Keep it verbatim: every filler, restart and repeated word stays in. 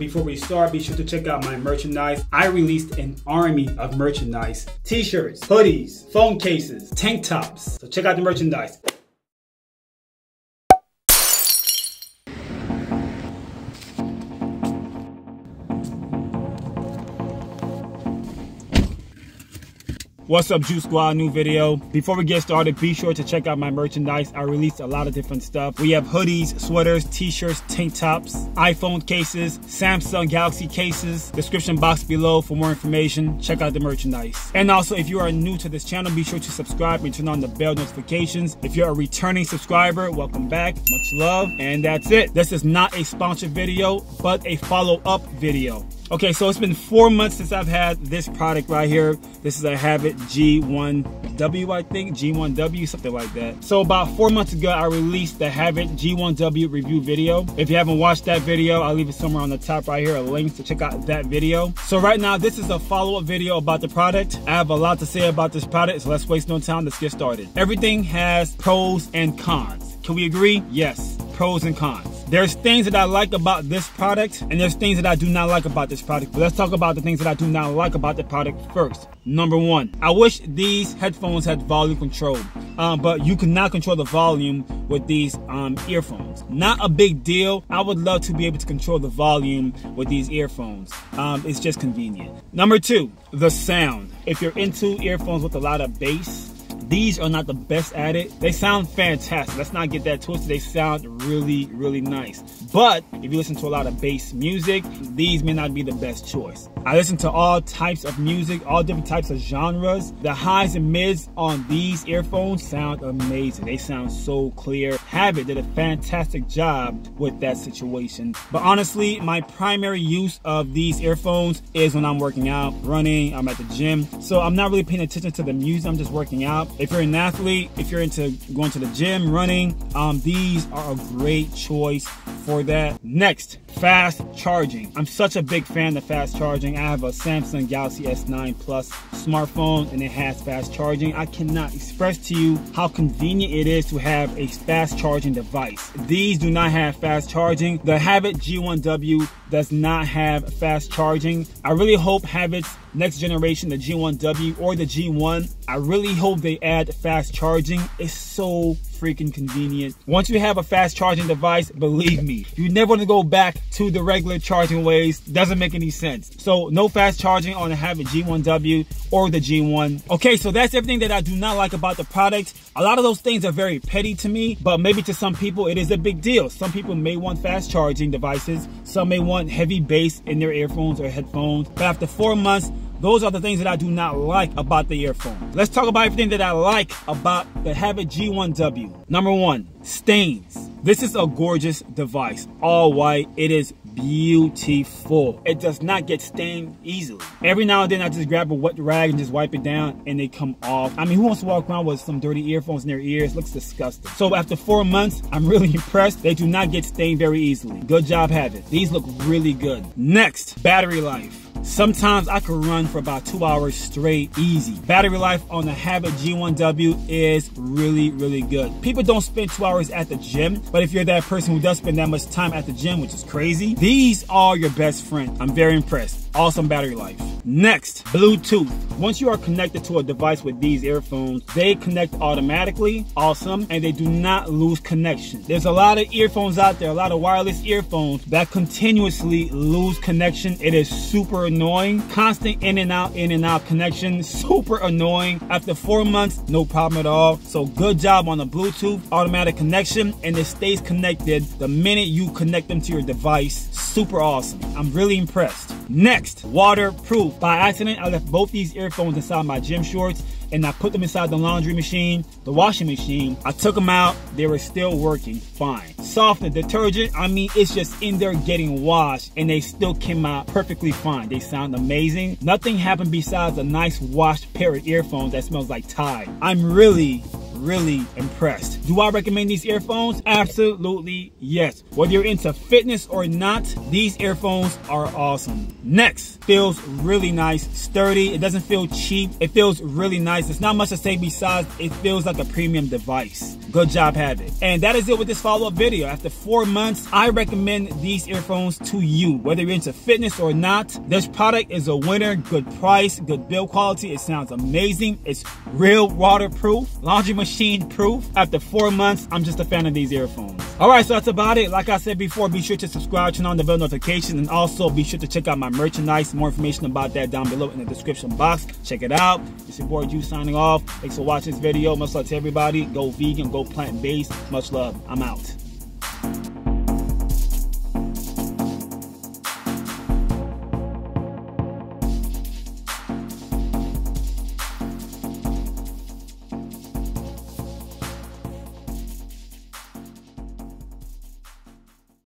Before we start, be sure to check out my merchandise. I released an army of merchandise. T-shirts, hoodies, phone cases, tank tops. So check out the merchandise. What's up, Juice Squad? New video. Before we get started, be sure to check out my merchandise. I released a lot of different stuff. We have hoodies, sweaters, t-shirts, tank tops, iPhone cases, Samsung Galaxy cases. Description box below for more information. Check out the merchandise. And also, if you are new to this channel, be sure to subscribe and turn on the bell notifications. If you're a returning subscriber, welcome back. Much love. And that's it. This is not a sponsored video, but a follow-up video. Okay, so it's been four months since I've had this product right here. This is a Havit G one W, I think, G one W, something like that. So about four months ago, I released the Havit G one W review video. If you haven't watched that video, I'll leave it somewhere on the top right here, a link to check out that video. So right now, this is a follow-up video about the product. I have a lot to say about this product, so let's waste no time, let's get started. Everything has pros and cons. Can we agree? Yes, pros and cons. There's things that I like about this product, and there's things that I do not like about this product. But let's talk about the things that I do not like about the product first. Number one, I wish these headphones had volume control, um, but you cannot control the volume with these um, earphones. Not a big deal. I would love to be able to control the volume with these earphones. Um, it's just convenient. Number two, the sound. If you're into earphones with a lot of bass, these are not the best at it. They sound fantastic. Let's not get that twisted. They sound really, really nice. But if you listen to a lot of bass music, these may not be the best choice. I listen to all types of music, all different types of genres. The highs and mids on these earphones sound amazing. They sound so clear. Havit did a fantastic job with that situation. But honestly, my primary use of these earphones is when I'm working out, running, I'm at the gym. So I'm not really paying attention to the music, I'm just working out. If you're an athlete, if you're into going to the gym, running, um, these are a great choice for that. Next, fast charging. I'm such a big fan of fast charging. I have a Samsung Galaxy S nine Plus smartphone and it has fast charging. I cannot express to you how convenient it is to have a fast charging device. These do not have fast charging. The Havit G one W does not have fast charging. I really hope Havit's next generation, the G one W or the G one, I really hope they add fast charging. It's so freaking convenient. Once you have a fast charging device, believe me, you never want to go back to the regular charging ways. Doesn't make any sense. So no fast charging on the Havit G one W or the G one. Okay, so that's everything that I do not like about the product. A lot of those things are very petty to me, but maybe to some people it is a big deal. Some people may want fast charging devices. Some may want heavy bass in their earphones or headphones. But after four months, those are the things that I do not like about the earphone. Let's talk about everything that I like about the Havit G one W. Number one, stains. This is a gorgeous device, all white. It is beautiful. It does not get stained easily. Every now and then I just grab a wet rag and just wipe it down and they come off. I mean, who wants to walk around with some dirty earphones in their ears? Looks disgusting. So after four months, I'm really impressed. They do not get stained very easily. Good job, Havit. These look really good. Next, battery life. Sometimes I could run for about two hours straight, easy. Battery life on the Havit G one W is really, really good. People don't spend two hours at the gym, but if you're that person who does spend that much time at the gym, which is crazy, these are your best friend. I'm very impressed. Awesome battery life. Next, Bluetooth. Once you are connected to a device with these earphones, they connect automatically, awesome, and they do not lose connection. There's a lot of earphones out there, a lot of wireless earphones that continuously lose connection. It is super annoying. Constant in and out, in and out connection, super annoying. After four months, no problem at all. So good job on the Bluetooth automatic connection, and it stays connected the minute you connect them to your device. Super awesome. I'm really impressed. Next, waterproof. By accident, I left both these earphones inside my gym shorts and I put them inside the laundry machine, the washing machine. I took them out, they were still working fine. Softener, detergent, I mean, it's just in there getting washed and they still came out perfectly fine. They sound amazing. Nothing happened besides a nice washed pair of earphones that smells like Tide. I'm really, really impressed. Do I recommend these earphones? Absolutely yes. Whether you're into fitness or not, these earphones are awesome. Next, feels really nice, sturdy. It doesn't feel cheap. It feels really nice. It's not much to say besides it feels like a premium device. Good job, Havit. And that is it with this follow-up video. After four months, I recommend these earphones to you. Whether you're into fitness or not, this product is a winner. Good price, good build quality. It sounds amazing. It's real waterproof, laundry machine proof. After four months, I'm just a fan of these earphones. Alright, so that's about it. Like I said before, be sure to subscribe, turn on the bell notification, and also be sure to check out my merchandise. More information about that down below in the description box. Check it out. It's your boy Juice signing off. Thanks for watching this video. Much love to everybody. Go vegan, go plant-based. Much love. I'm out.